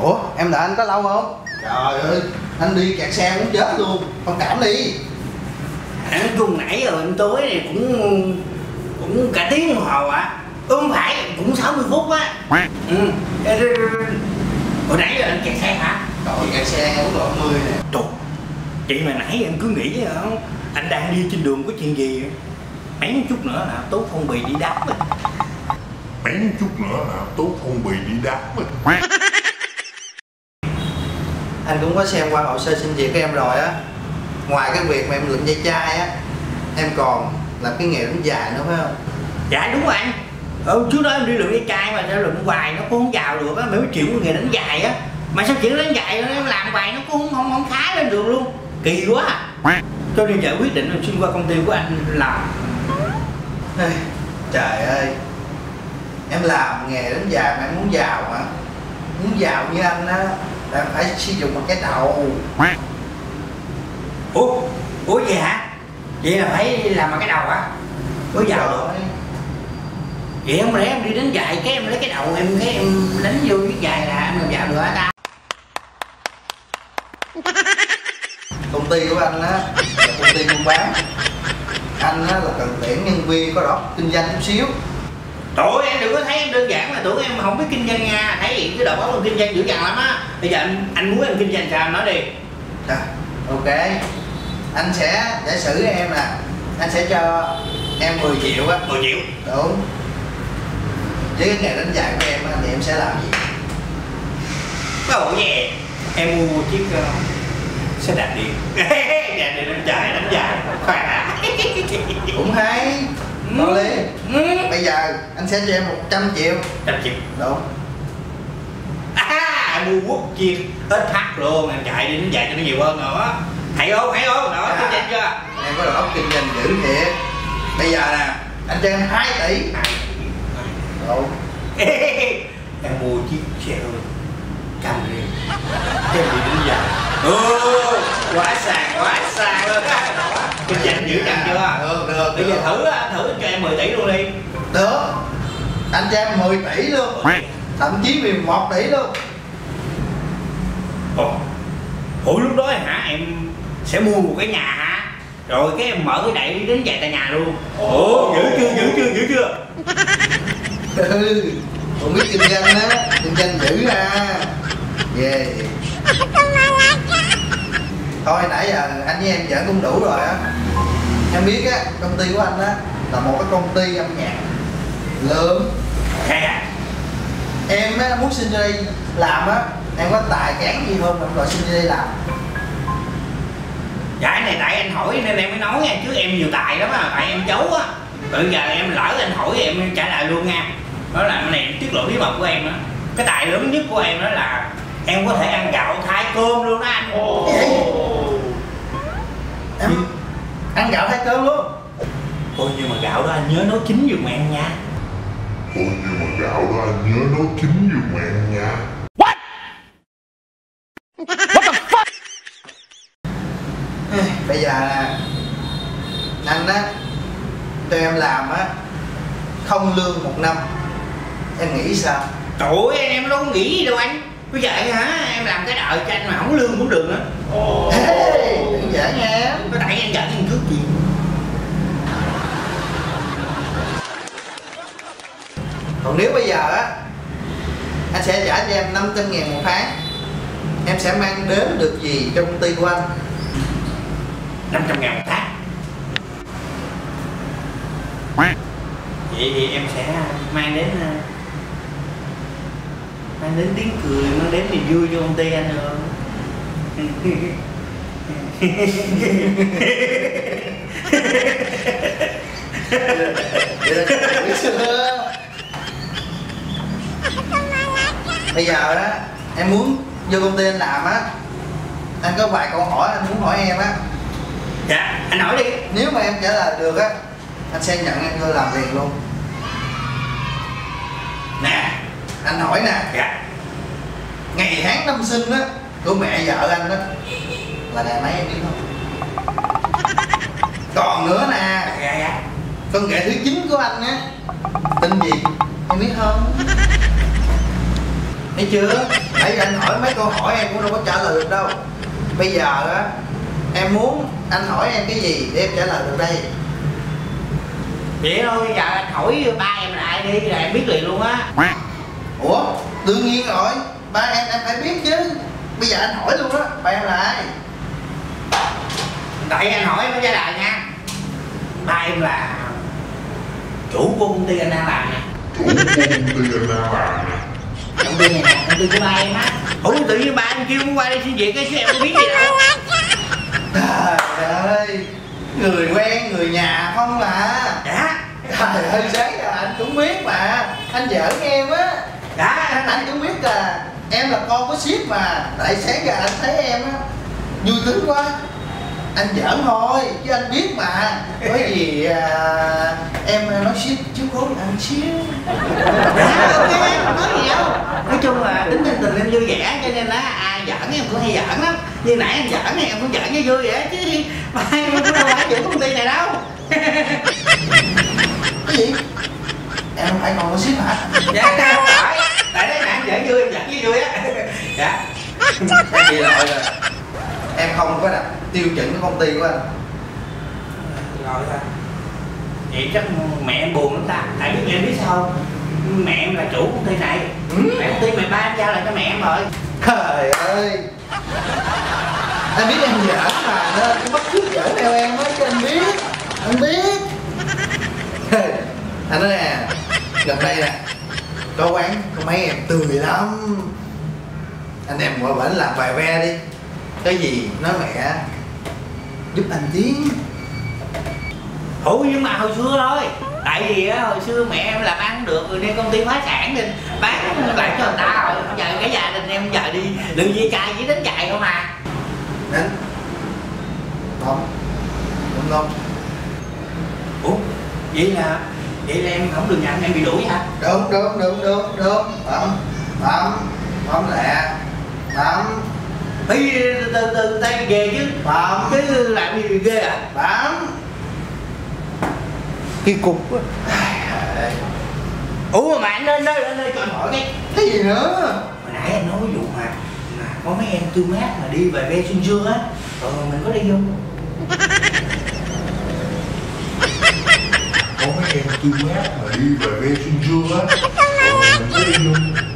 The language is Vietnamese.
Ủa em đợi anh có lâu không? Trời ơi anh đi kẹt xe cũng chết luôn, thông cảm đi. Anh chung nãy rồi em tối này cũng cả tiếng đồng hồ ạ. Không phải cũng 60 phút á. Hồi nãy giờ anh kẹt xe hả? Rồi kẹt xe cũng độ 10 nè. Trời, chị mà nãy em cứ nghĩ anh đang đi trên đường có chuyện gì mấy chút nữa là Tốt không bị đi đám mình. Mấy chút nữa là Tốt không bị đi đám mình. Anh cũng có xem qua hồ sơ xin việc của em rồi á. Ngoài cái việc mà em lượm dây chai á, em còn làm cái nghề cũng dài nữa phải không? Dạ đúng rồi anh. Trước đó em đi lượm dây chai mà lượm hoài nó cũng không vào được á, mới chịu nghề đánh dài á. Mà sao chuyển đánh dài em làm hoài nó cũng không khá lên được luôn. Kỳ quá à. Cho nên giờ quyết định xin qua công ty của anh làm. Ê, trời ơi, em làm nghề đánh già mà em muốn giàu hả? Muốn giàu như anh á là phải sử dụng một cái đầu. Ủa vậy hả? Vậy là phải làm một cái đầu hả? Có giàu được. Vậy không lẽ em đi đánh dạy cái em lấy cái đầu em cái em đánh vô cái dài là em làm giàu được hả ta? Công ty của anh á là công ty buôn bán, anh á là cần tuyển nhân viên có đó kinh doanh chút xíu. Tụi em đừng có thấy em đơn giản là tụi em không biết kinh doanh nha, thấy hiện cái đồ đó kinh doanh dữ dằn lắm á. Bây giờ anh muốn em kinh doanh sao anh nói đi. Rồi, ok. Anh sẽ giả sử em nè, anh sẽ cho em 10 triệu á. 10 triệu? Đúng. Với cái nghề đánh dạy của em á thì em sẽ làm gì? Cái bộ gì? Em mua một chiếc xe đạp điện. Đạp điện đánh dạy khỏe. Cũng hay. Đâu lý. Bây giờ anh sẽ cho em 100 triệu. 100 triệu. Đúng. À, mua quốc chiên ít thắt luôn, anh chạy đi đến dạy cho nó nhiều hơn nữa. Hay không? Đó, kinh doanh chưa? Em có đầu óc kinh doanh dữ thiệt. Bây giờ nè, anh cho em 2 tỷ. Đúng. Em mua chiếc xe hơi 100 triệu. Cho em đi đến dạy. Quá sàng luôn á. Kinh doanh dữ dằn chưa? Được. Bây giờ thử cho em 10 tỷ luôn đi. Được. Anh cho em 10 tỷ luôn. Thậm chí 11 tỷ luôn. Ủa lúc đó hả em sẽ mua một cái nhà hả? Rồi cái em mở cái đậy đi đến dạy tại nhà luôn. Ủa dữ chưa? Không biết kinh doanh á, kinh doanh dữ ha. Yeah. Thôi nãy giờ anh với em giỡn cũng đủ rồi á. Em biết á, công ty của anh á là một cái công ty âm nhạc lớn. Em á muốn xin ra đây làm á, em có tài cán gì không em gọi xin ra đây làm? Dạ cái này tại anh hỏi nên em mới nói nha, chứ em nhiều tài lắm á, tại em giấu á. Bây giờ em lỡ anh hỏi em trả lời luôn nha. Đó là cái này em tiết lộ bí mật của em á. Cái tài lớn nhất của em đó là em có thể ăn gạo thái cơm luôn đó anh. Em ăn gạo thái cơm luôn. Ôi nhưng mà gạo đó anh nhớ nấu chín giùm em nha. What? What the fuck? Bây giờ là anh á tụi em làm á không lương 1 năm. Em nghĩ sao? Trời ơi em đâu có nghĩ gì đâu anh. Bây giờ hả em làm cái đợi cho anh mà không lương cũng được nữa. Đừng giỡn nha em. Có tại anh giỡn em cướp gì. Còn nếu bây giờ á anh sẽ trả cho em 500.000 một tháng, em sẽ mang đến được gì cho công ty của anh? 500.000 một tháng. Vậy thì em sẽ mang đến tiếng cười, mang đến niềm vui cho công ty anh rồi. Bây giờ đó em muốn vô công ty anh làm á, anh có vài câu hỏi anh muốn hỏi em á. Dạ anh hỏi đi. Nếu mà em trả lời được á, anh sẽ nhận em vô làm việc luôn nè. Anh hỏi nè. Dạ. Ngày tháng năm sinh á của mẹ vợ anh đó là ngày mấy em biết không? Còn nữa nè. Dạ. Con ghẻ thứ 9 của anh á tên gì em biết không? Thấy chưa? nãy giờ anh hỏi mấy câu hỏi em cũng đâu có trả lời được đâu. Bây giờ đó, em muốn anh hỏi em cái gì để em trả lời được đây? Vậy thôi, giờ anh hỏi ba em là ai đi là em biết liền luôn á. Ủa, đương nhiên rồi, ba em phải biết chứ. Bây giờ anh hỏi luôn á, ba em là ai? Tại anh hỏi em trả lời nha. Ba em là chủ của công ty anh đang làm nè. Chủ của công ty anh đang làm nè. Công ty này nè, công ty của ba em á. Ủa tự nhiên ba em kêu cũng qua đi xin việc cái sao em không biết gì đâu. Trời ơi, người quen người nhà không mà. Dạ. Trời ơi, sáng giờ anh cũng biết mà. Anh giỡn em á. Dạ. Anh cũng biết là em là con của ship mà. Tại sáng giờ anh thấy em á vui tính quá. Anh giỡn thôi, chứ anh biết mà. Có gì em nói ship chứ cố ăn xíu. Dạ, ok, không có gì đâu. Nói chung là tính tình em vui vẻ cho nên là ai giỡn em cũng hay giỡn lắm. Như nãy em giỡn thì em cũng giỡn cho vui vậy chứ ba em cũng đâu phải giữ công ty này đâu. Cái gì? Em không phải còn có ship hả? Dạ, em không phải. Tại đấy nãy em giỡn vui, em giỡn cho vui á. Dạ. Cái gì rồi em không có đặt tiêu chuẩn của công ty của anh. Rồi ta. Vậy chắc mẹ em buồn lắm ta. Tại vì em biết sao không? Mẹ em là chủ công ty này. Mẹ công ty mày ba em giao lại cho mẹ em rồi. Trời ơi. Anh biết em giỡn mà nên cứ bắt chước giỡn theo em á cho anh biết. Anh biết. Anh nói nè, gần đây nè, có quán có mấy em tươi lắm. Anh em qua bển làm vài ve đi. Cái gì nói mẹ giúp anh Tiến. Ủa nhưng mà hồi xưa thôi. Tại vì á hồi xưa mẹ em làm ăn được rồi nên công ty phá sản nên bán lại cho người ta rồi. Giờ cái gia đình em giờ đi đừng dây chai chỉ đến chạy không à. Đến không đúng không? Ủa vậy là em không được nhận em bị đuổi hả? Đúng bấm đi từ tay về chứ bấm chứ làm gì ghê à bấm cái cục á. Ủa mà anh lên đây cho anh hỏi cái gì nữa. Hồi nãy anh nói vụ mà có mấy em tươi mát mà đi về ve xuyên xưa á rồi mình có đi không? Có mấy em tươi mát mà đi về ve xuyên xưa á rồi mình có đi không?